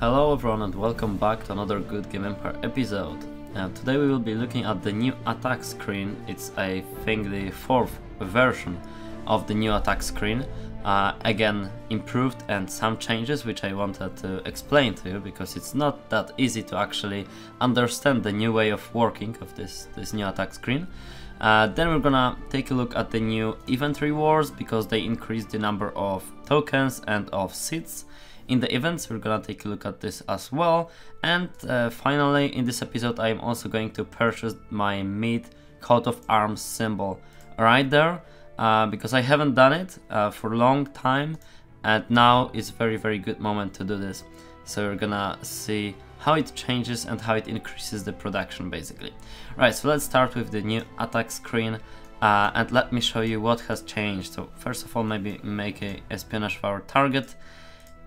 Hello everyone and welcome back to another Good Game Empire episode. Today we will be looking at the new attack screen. It's I think the fourth version of the new attack screen. Again, improved and some changes which I wanted to explain to you because it's not that easy to actually understand the new way of working of this new attack screen. Then we're gonna take a look at the new event rewards because they increased the number of tokens and of seats. In the events, we're gonna take a look at this as well. And finally, in this episode, I'm also going to purchase my mid coat of arms symbol right there, because I haven't done it for a long time, and now is very good moment to do this. So we're gonna see how it changes and how it increases the production basically. Right, so let's start with the new attack screen. And let me show you what has changed. So first of all, maybe make a espionage for our target.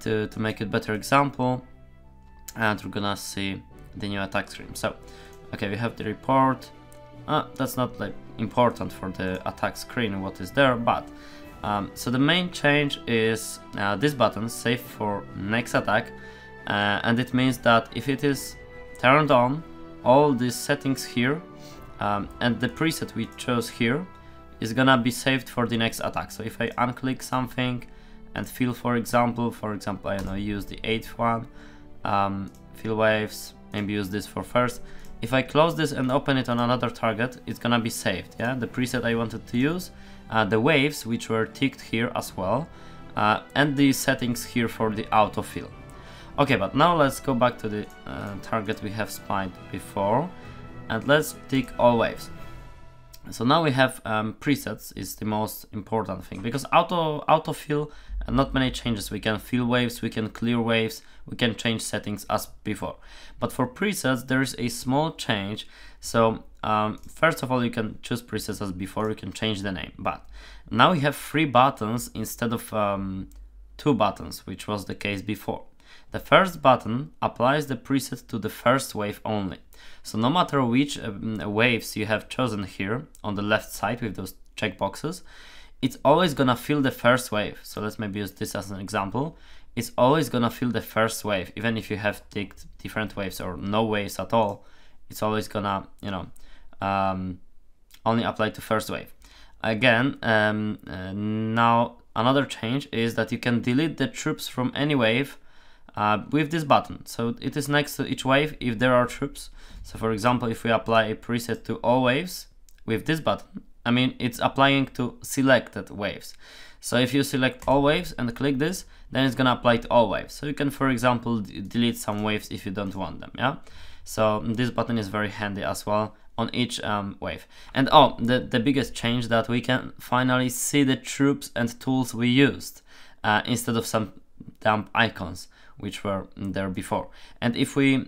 To make it better example, and we're gonna see the new attack screen. So okay, we have the report. That's not like important for the attack screen what is there, but so the main change is this button save for next attack, and it means that if it is turned on, all these settings here and the preset we chose here is gonna be saved for the next attack. So if I unclick something and feel, for example, I don't know, use the 8th one, feel waves, maybe use this for first. If I close this and open it on another target, it's gonna be saved, yeah? The preset I wanted to use, the waves, which were ticked here as well, and the settings here for the autofill. Okay, but now let's go back to the target we have spied before, and let's tick all waves. So now we have presets is the most important thing, because autofill, not many changes. We can fill waves, we can clear waves, we can change settings as before. But for presets, there is a small change. So first of all, you can choose presets as before, you can change the name. But now we have 3 buttons instead of 2 buttons, which was the case before. The first button applies the preset to the first wave only. So no matter which waves you have chosen here on the left side with those checkboxes, it's always gonna fill the first wave. So let's maybe use this as an example. It's always gonna fill the first wave, even if you have ticked different waves or no waves at all. It's always gonna, you know, only apply to first wave. Again, now another change is that you can delete the troops from any wave with this button. So it is next to each wave if there are troops. So for example, if we apply a preset to all waves with this button, I mean, it's applying to selected waves. So if you select all waves and click this, then it's gonna apply to all waves. So you can, for example, delete some waves if you don't want them, yeah? So this button is very handy as well on each wave. And oh, the biggest change, that we can finally see the troops and tools we used instead of some dumb icons which were there before. And if we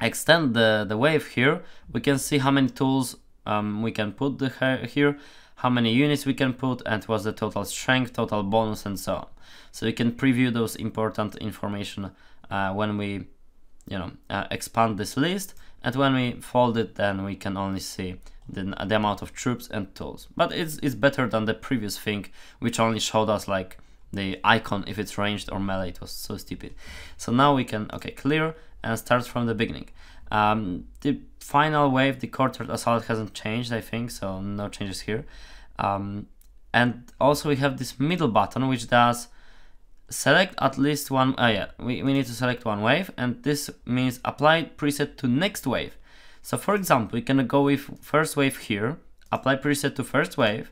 extend the wave here, we can see how many tools we can put here, how many units we can put, and what's the total strength, total bonus, and so on. So you can preview those important information when we, you know, expand this list, and when we fold it, then we can only see the amount of troops and tools. But it's better than the previous thing, which only showed us like the icon if it's ranged or melee. It was so stupid. So now we can, okay, clear and start from the beginning. The final wave, the quartered assault, hasn't changed, I think, so no changes here. And also we have this middle button which does select at least one. We need to select one wave, and this means apply preset to next wave. So for example, we can go with first wave here, apply preset to first wave,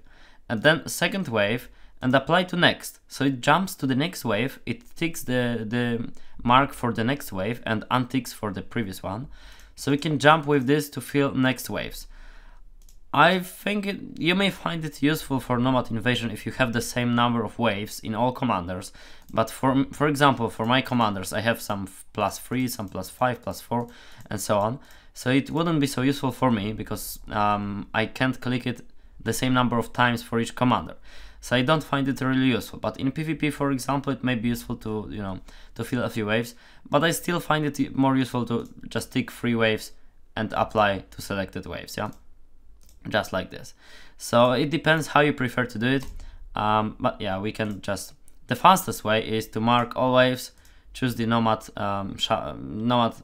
and then second wave, and apply to next. So it jumps to the next wave, it ticks the mark for the next wave and unticks for the previous one. So we can jump with this to fill next waves. I think you may find it useful for Nomad Invasion if you have the same number of waves in all commanders. But for example, for my commanders, I have some +3, some +5, +4, and so on. So it wouldn't be so useful for me because I can't click it the same number of times for each commander. So I don't find it really useful, but in PvP, for example, it may be useful to, you know, to fill a few waves, but I still find it more useful to just tick 3 waves and apply to selected waves, yeah? Just like this. So it depends how you prefer to do it, but yeah, we can just... The fastest way is to mark all waves, choose the Nomad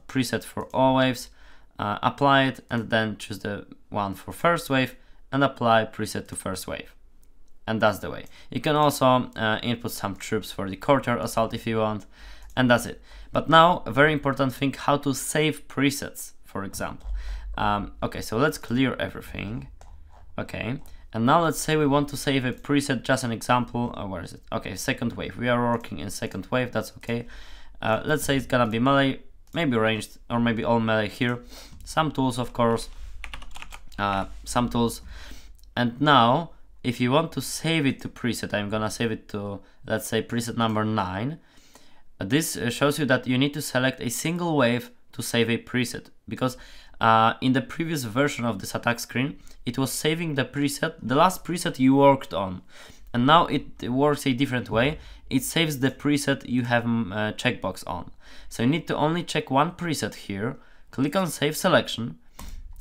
preset for all waves, apply it, and then choose the one for first wave and apply preset to first wave. And that's the way. You can also input some troops for the quarter assault if you want, and that's it. But now, a very important thing, how to save presets, for example. Okay, so let's clear everything. Okay, and now let's say we want to save a preset, just an example. Where is it? Okay, second wave. We are working in second wave, that's okay. Let's say it's gonna be melee, maybe ranged, or maybe all melee here. Some tools, of course, some tools. And now, if you want to save it to preset, I'm gonna save it to, let's say, preset number 9. This shows you that you need to select a single wave to save a preset, because in the previous version of this attack screen, it was saving the preset, the last preset you worked on, and now it works a different way. It saves the preset you have checkbox on. So you need to only check one preset here, click on save selection,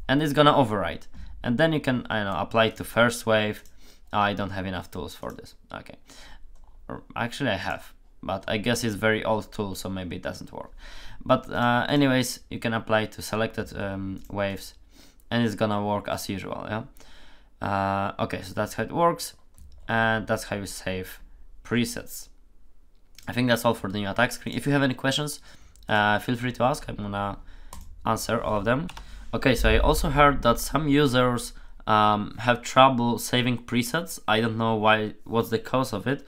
and it's gonna override, and then you can, I don't know, apply it to first wave. I don't have enough tools for this. Okay, or actually I have, but I guess it's very old tool, so maybe it doesn't work. But anyways, you can apply to selected waves, and it's gonna work as usual, yeah? Okay, so that's how it works, and that's how you save presets. I think that's all for the new attack screen. If you have any questions, feel free to ask. I'm gonna answer all of them. Okay, so I also heard that some users have trouble saving presets. I don't know why, what's the cause of it.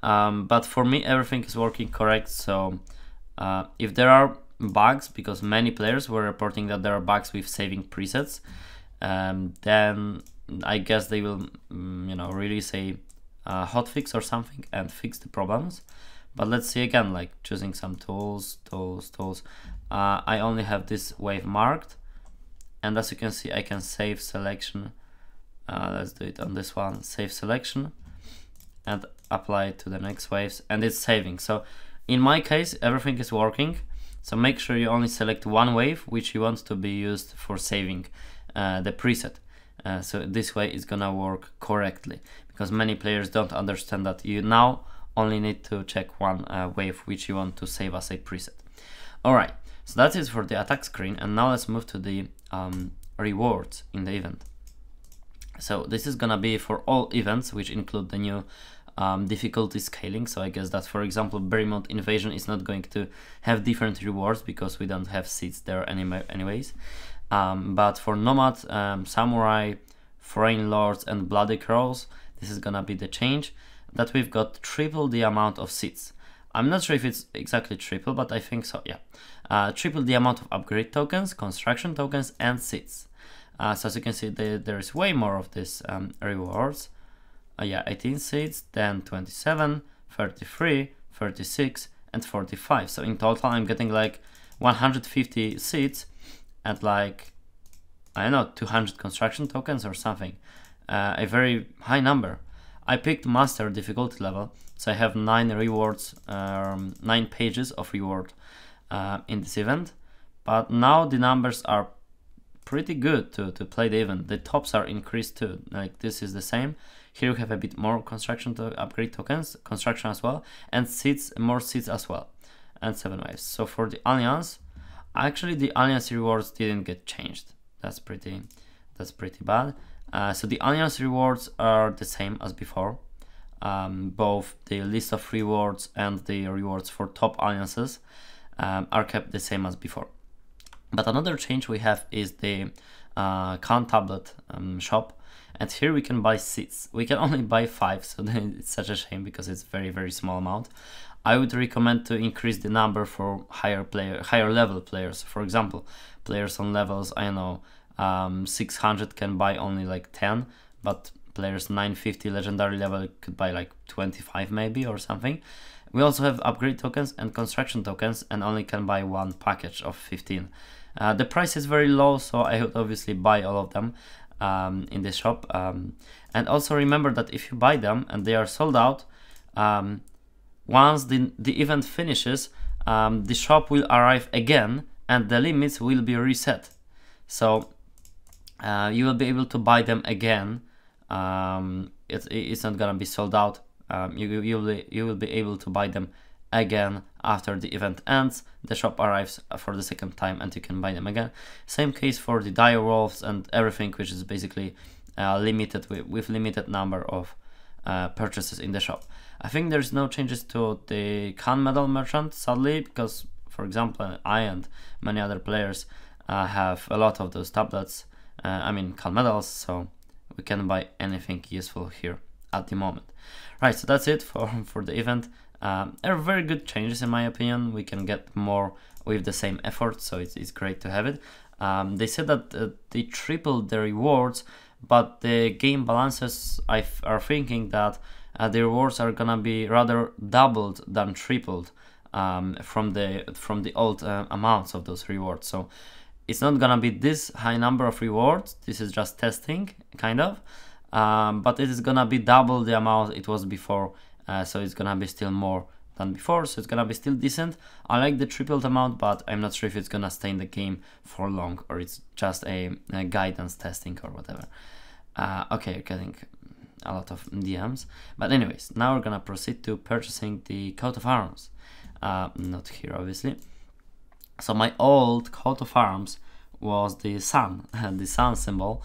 But for me, everything is working correct, so if there are bugs, because many players were reporting that there are bugs with saving presets, then I guess they will, you know, release a hotfix or something and fix the problems. But let's see again, like choosing some tools. I only have this wave marked, and as you can see, I can save selection. Let's do it on this one, save selection, and apply it to the next waves, and it's saving. So in my case, everything is working, so make sure you only select one wave which you want to be used for saving the preset. So this way it's gonna work correctly, because many players don't understand that you now only need to check one wave which you want to save as a preset. Alright, so that's it for the attack screen, and now let's move to the rewards in the event. So this is gonna be for all events, which include the new difficulty scaling. So I guess that, for example, Berymod Invasion is not going to have different rewards, because we don't have seats there anyways. But for Nomad, Samurai, Foreign Lords and Bloody Crows, this is gonna be the change, that we've got triple the amount of seats. I'm not sure if it's exactly triple, but I think so, yeah. Triple the amount of upgrade tokens, construction tokens and seats. So as you can see, there is way more of these rewards. Yeah, 18 seats, then 27, 33, 36 and 45. So in total I'm getting like 150 seats and like, I don't know, 200 construction tokens or something. A very high number. I picked master difficulty level, so I have 9 rewards, 9 pages of reward in this event. But now the numbers are pretty good to play the event. The tops are increased too, like this is the same. Here we have a bit more construction to upgrade tokens, construction as well, and seats, more seats as well, and 7 waves. So for the Alliance, actually the Alliance rewards didn't get changed. That's pretty bad. So the Alliance rewards are the same as before. Both the list of rewards and the rewards for top Alliances are kept the same as before. But another change we have is the Khan tablet shop, and here we can buy seats. We can only buy 5, so it's such a shame, because it's very small amount. I would recommend to increase the number for higher level players. For example, players on levels, I don't know, 600 can buy only like 10, but players 950 legendary level could buy like 25 maybe or something. We also have upgrade tokens and construction tokens, and only can buy one package of 15. The price is very low, so I would obviously buy all of them in the shop. And also remember that if you buy them and they are sold out, once the event finishes, the shop will arrive again and the limits will be reset. So you will be able to buy them again. It's not gonna be sold out. You will be able to buy them again after the event ends, the shop arrives for the second time and you can buy them again. Same case for the dire wolves and everything which is basically limited with limited number of purchases in the shop. I think there's no changes to the Khan Medal Merchant, sadly, because for example I and many other players have a lot of those tablets, I mean Khan Medals, so we can buy anything useful here at the moment. Right, so that's it for the event. They're very good changes in my opinion. We can get more with the same effort, so it's great to have it. They said that they tripled the rewards, but the game balances are thinking that the rewards are gonna be rather doubled than tripled from the old amounts of those rewards. So it's not gonna be this high number of rewards. This is just testing, kind of. But it is gonna be double the amount it was before, so it's gonna be still more than before, so it's gonna be still decent. I like the tripled amount, but I'm not sure if it's gonna stay in the game for long or it's just a guidance testing or whatever. Okay, you're getting a lot of DMs, but anyways, now we're gonna proceed to purchasing the coat of arms. Not here, obviously. So my old coat of arms was the sun, the sun symbol.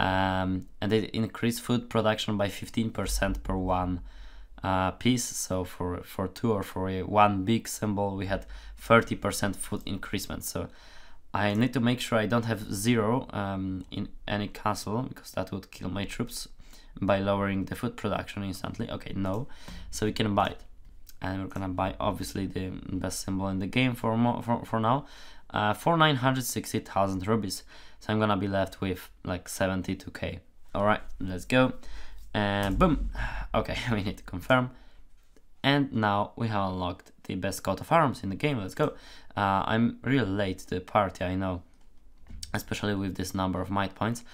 And it increased food production by 15% per one piece. So for two or for one big symbol, we had 30% food increasement. So I need to make sure I don't have zero in any castle, because that would kill my troops by lowering the food production instantly. Okay, no. So we can buy it, and we're gonna buy obviously the best symbol in the game for now. For 960,000 rubies, so I'm gonna be left with like 72k. Alright, let's go, and boom. Okay, we need to confirm, and now we have unlocked the best coat of arms in the game. Let's go. I'm really late to the party, I know, especially with this number of might points,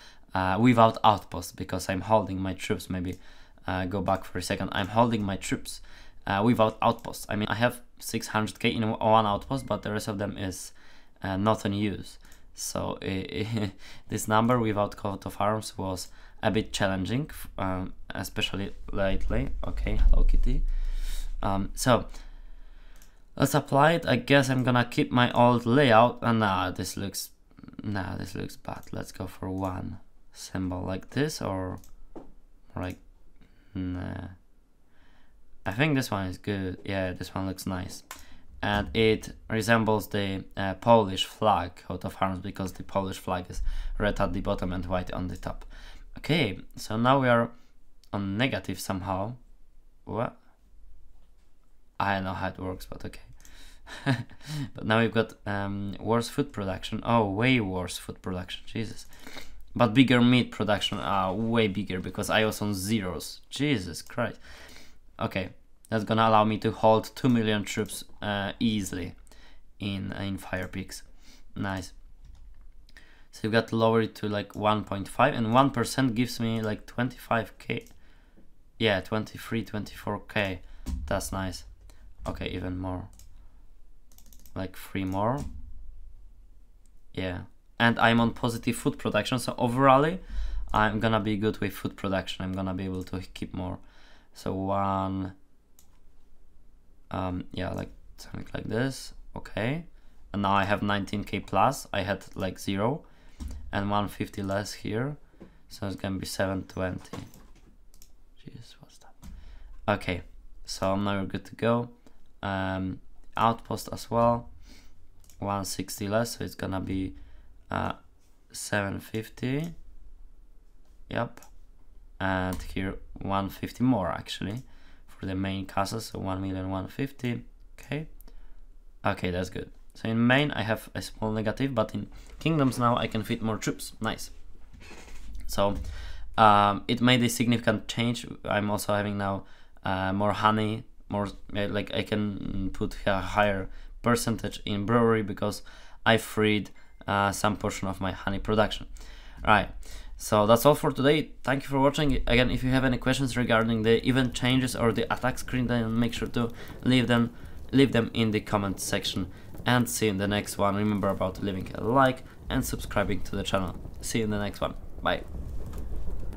without outposts, because I'm holding my troops. Maybe go back for a second. I'm holding my troops without outposts. I mean, I have 600k in one outpost, but the rest of them is not in use, so this number without coat of arms was a bit challenging, especially lately. Okay, hello kitty. So let's apply it. I guess I'm gonna keep my old layout, and this looks bad. Let's go for one symbol like this, or like, nah, I think this one is good. Yeah, this one looks nice. And it resembles the Polish flag coat of arms, because the Polish flag is red at the bottom and white on the top. Okay, so now we are on negative somehow. What? I don't know how it works, but okay. But now we've got worse food production. Oh, way worse food production, Jesus. But bigger meat production, way bigger, because I was on zeros. Jesus Christ. Okay. That's gonna allow me to hold 2 million troops easily in Fire Peaks. Nice. So you've got to lower it to like 1.5, and 1% gives me like 25k. Yeah, 23, 24k. That's nice. Okay, even more. Like 3 more. Yeah. And I'm on positive food production, so overall I'm gonna be good with food production. I'm gonna be able to keep more. So one... yeah, like something like this. Okay, and now I have 19k plus. I had like 0 and 150 less here, so it's gonna be 720. Jeez, what's that? Okay, so now we're good to go. Outpost as well, 160 less, so it's gonna be 750. Yep, and here 150 more actually. The main castle, so 1,150,000. Okay, that's good. So in main I have a small negative, but in kingdoms now I can fit more troops. Nice. So it made a significant change. I'm also having now more honey, more like I can put a higher percentage in brewery, because I freed some portion of my honey production. Right. So that's all for today. Thank you for watching. Again, if you have any questions regarding the event changes or the attack screen, then make sure to leave them in the comment section, and see you in the next one. Remember about leaving a like and subscribing to the channel. See you in the next one. Bye.